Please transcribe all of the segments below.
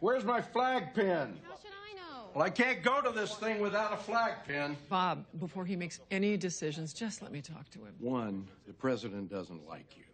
Where's my flag pin? How should I know? Well, I can't go to this thing without a flag pin. Bob, before he makes any decisions, just let me talk to him. One, the president doesn't like you.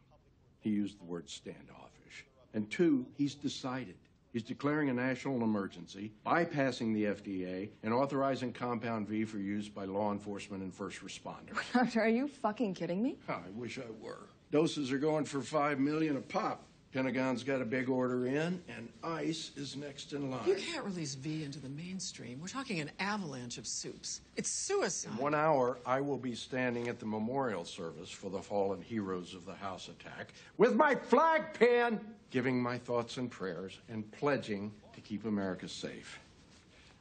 He used the word standoffish. And two, he's decided. He's declaring a national emergency, bypassing the FDA, and authorizing Compound V for use by law enforcement and first responders. Are you fucking kidding me? Oh, I wish I were. Doses are going for 5 million a pop. Pentagon's got a big order in, and ICE is next in line. You can't release V into the mainstream. We're talking an avalanche of soups. It's suicide. In 1 hour, I will be standing at the memorial service for the fallen heroes of the house attack with my flag pin, giving my thoughts and prayers and pledging to keep America safe.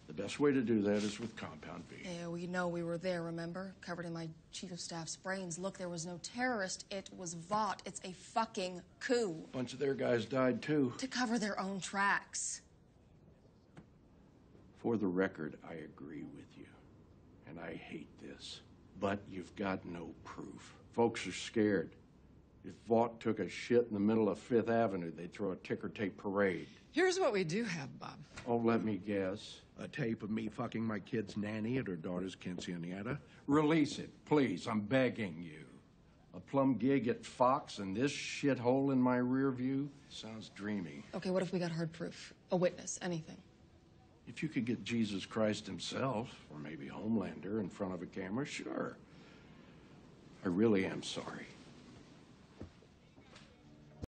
The best way to do that is with Compound B. Yeah, we know we were there, remember? Covered in my chief of staff's brains. Look, there was no terrorist. It was Vought. It's a fucking coup. A bunch of their guys died, too. To cover their own tracks. For the record, I agree with you. And I hate this. But you've got no proof. Folks are scared. If Vought took a shit in the middle of Fifth Avenue, they'd throw a ticker tape parade. Here's what we do have, Bob. Oh, let me guess. A tape of me fucking my kid's nanny at her daughter's quinceañera. Release it, please. I'm begging you. A plum gig at Fox and this shithole in my rear view? Sounds dreamy. Okay, what if we got hard proof? A witness, anything? If you could get Jesus Christ himself, or maybe Homelander, in front of a camera, sure. I really am sorry.